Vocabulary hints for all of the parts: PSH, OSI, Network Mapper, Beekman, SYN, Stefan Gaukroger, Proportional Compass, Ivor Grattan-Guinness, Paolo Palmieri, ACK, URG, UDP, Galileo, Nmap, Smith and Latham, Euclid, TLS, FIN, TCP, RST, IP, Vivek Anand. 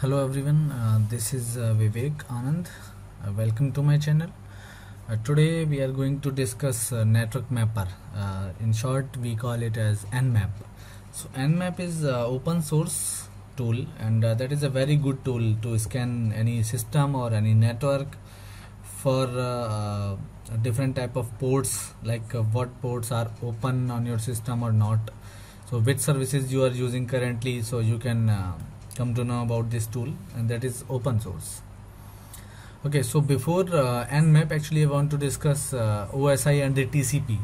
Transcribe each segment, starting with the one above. Hello everyone, this is Vivek Anand. Welcome to my channel. Today we are going to discuss Network Mapper. In short, we call it as Nmap. So Nmap is open source tool, and that is a very good tool to scan any system or any network for different type of ports, like what ports are open on your system or not. So which services you are using currently, so you can come to know about this tool, and that is open source. Okay, so before Nmap, actually I want to discuss OSI and the TCP,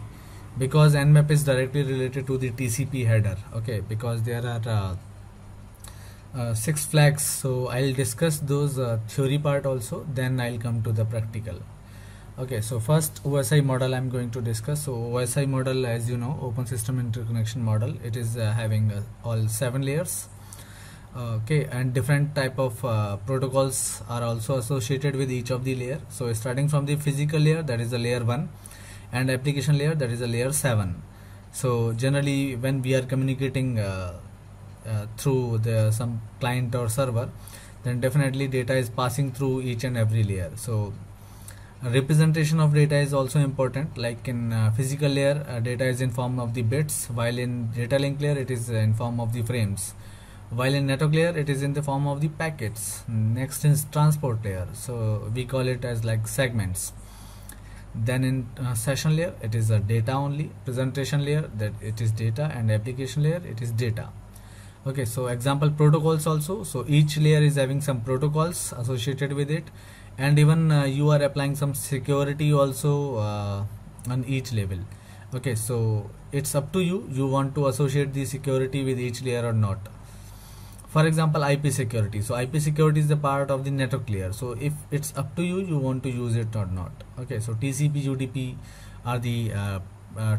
because Nmap is directly related to the TCP header. Okay, because there are six flags, so I'll discuss those theory part also, then I'll come to the practical. Okay, so first OSI model I'm going to discuss. So OSI model, as you know, open system interconnection model, it is having all 7 layers. Okay, and different type of protocols are also associated with each of the layer. So starting from the physical layer, that is the layer 1, and application layer, that is the layer 7. So generally when we are communicating through some client or server, then definitely data is passing through each and every layer. So representation of data is also important. Like in physical layer, data is in form of the bits, while in data link layer it is in form of the frames, while in network layer it is in the form of the packets. Next is transport layer, so we call it as like segments. Then in session layer it is a data only, presentation layer that it is data, and application layer it is data. Okay, so example protocols also, so each layer is having some protocols associated with it, and even you are applying some security also on each level. Okay, so it's up to you, you want to associate the security with each layer or not. For example, IP security. So IP security is the part of the network layer. So if it's up to you, you want to use it or not. Okay, so TCP, UDP are the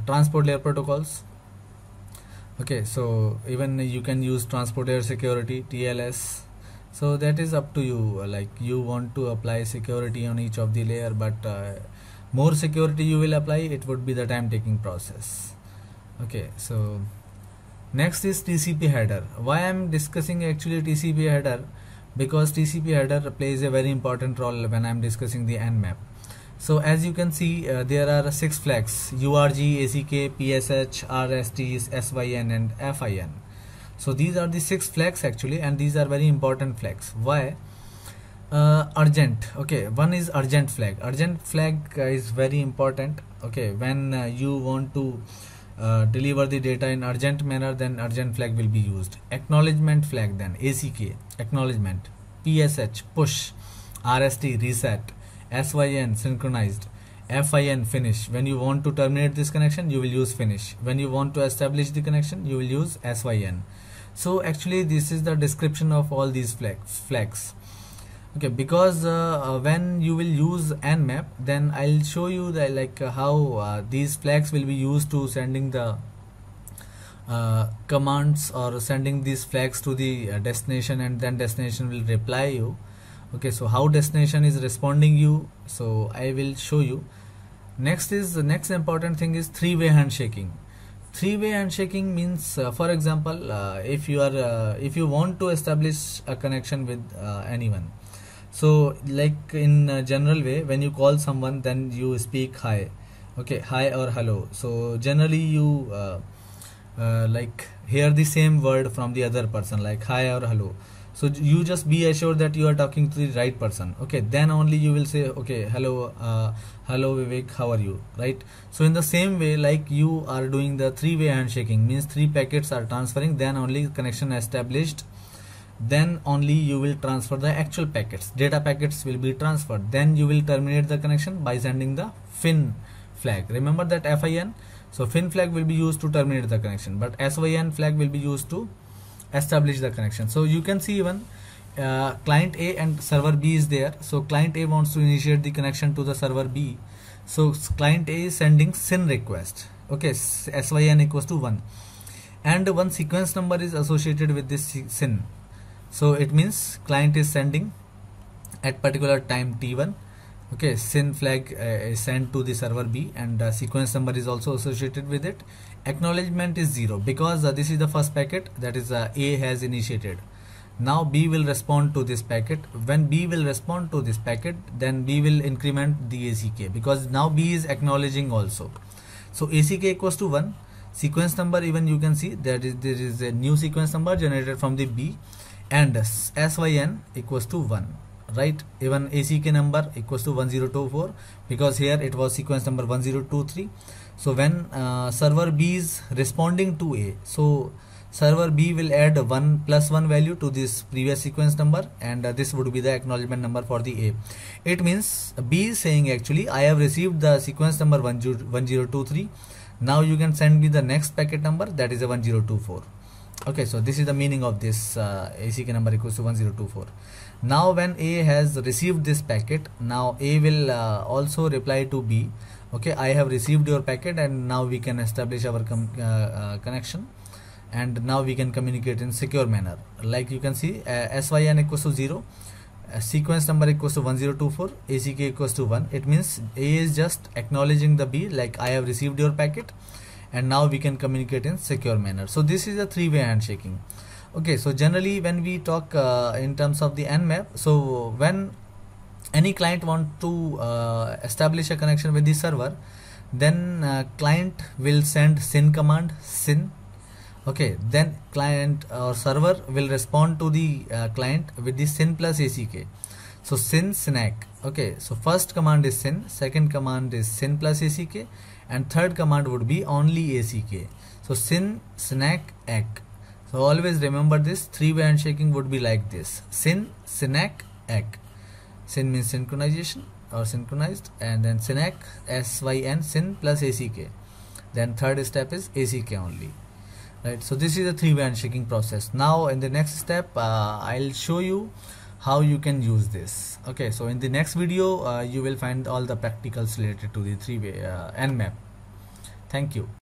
transport layer protocols. Okay, so even you can use transport layer security, TLS. So that is up to you, like you want to apply security on each of the layer, but more security you will apply, it would be the time taking process. Okay, so next is TCP header. Why I am discussing actually TCP header? Because TCP header plays a very important role when I am discussing the Nmap. So as you can see, there are 6 flags: URG, ACK, PSH, RST, SYN and FIN. So these are the 6 flags actually, and these are very important flags. Why? Urgent. Okay, one is urgent flag. Urgent flag is very important. Okay, when you want to deliver the data in urgent manner, then urgent flag will be used. Acknowledgement flag, then ACK, acknowledgement, PSH, push, RST, reset, SYN, synchronized, FIN, finish. When you want to terminate this connection, you will use finish. When you want to establish the connection, you will use SYN. So actually this is the description of all these flags. Okay, because when you will use Nmap, then I'll show you the, like how these flags will be used to sending the commands or sending these flags to the destination, and then destination will reply you. Okay, so how destination is responding you, so I will show you. Next is, the next important thing is three-way handshaking. Three-way handshaking means, for example, if you want to establish a connection with anyone. So like in a general way, when you call someone, then you speak hi. Okay, hi or hello. So generally you like hear the same word from the other person, like hi or hello. So you just be assured that you are talking to the right person. Okay, then only you will say, okay, hello, hello Vivek, how are you, right? So in the same way, like you are doing the three-way handshaking, means 3 packets are transferring, then only connection established. Then only you will transfer the actual packets, data packets will be transferred. Then you will terminate the connection by sending the FIN flag. Remember that FIN, so FIN flag will be used to terminate the connection, but SYN flag will be used to establish the connection. So you can see even client A and server B is there. So client A wants to initiate the connection to the server B. So client A is sending SYN request. Okay, SYN equals to 1, and one sequence number is associated with this SYN. So it means client is sending at particular time T1. Okay, SYN flag is sent to the server B, and sequence number is also associated with it. Acknowledgement is 0, because this is the first packet that is A has initiated. Now B will respond to this packet. When B will respond to this packet, then B will increment the ACK, because now B is acknowledging also. So ACK equals to 1. Sequence number, even you can see that there is a new sequence number generated from the B, and SYN equals to 1, right? Even ACK number equals to 1024, because here it was sequence number 1023. So when server B is responding to A, so server B will add 1 plus 1 value to this previous sequence number, and this would be the acknowledgement number for the A. It means B is saying actually, I have received the sequence number 1023. Now you can send me the next packet number, that is a 1024. Okay, so this is the meaning of this ACK number equals to 1024. Now when A has received this packet, now A will also reply to B. Okay, I have received your packet, and now we can establish our connection. And now we can communicate in secure manner. Like you can see, SYN equals to 0, sequence number equals to 1024, ACK equals to 1. It means A is just acknowledging the B, like I have received your packet, and now we can communicate in secure manner. So this is a three-way handshaking. Okay, so generally when we talk in terms of the Nmap, so when any client wants to establish a connection with the server, then client will send SYN command, SYN. Okay, then client or server will respond to the client with the SYN plus ACK. So SYN, SYNACK. Okay, so first command is SYN, second command is SYN plus ACK, and third command would be only ACK. So SYN, SYNACK, ACK. So always remember this three-way handshaking would be like this: SYN, SYNACK, ACK. SYN means synchronization or synchronized, and then SYNACK, SYN, SYN plus ACK. Then third step is ACK only. Right, so this is a three-way handshaking process. Now in the next step, I'll show you how you can use this. Okay, so in the next video, you will find all the practicals related to the three-way Nmap. Thank you.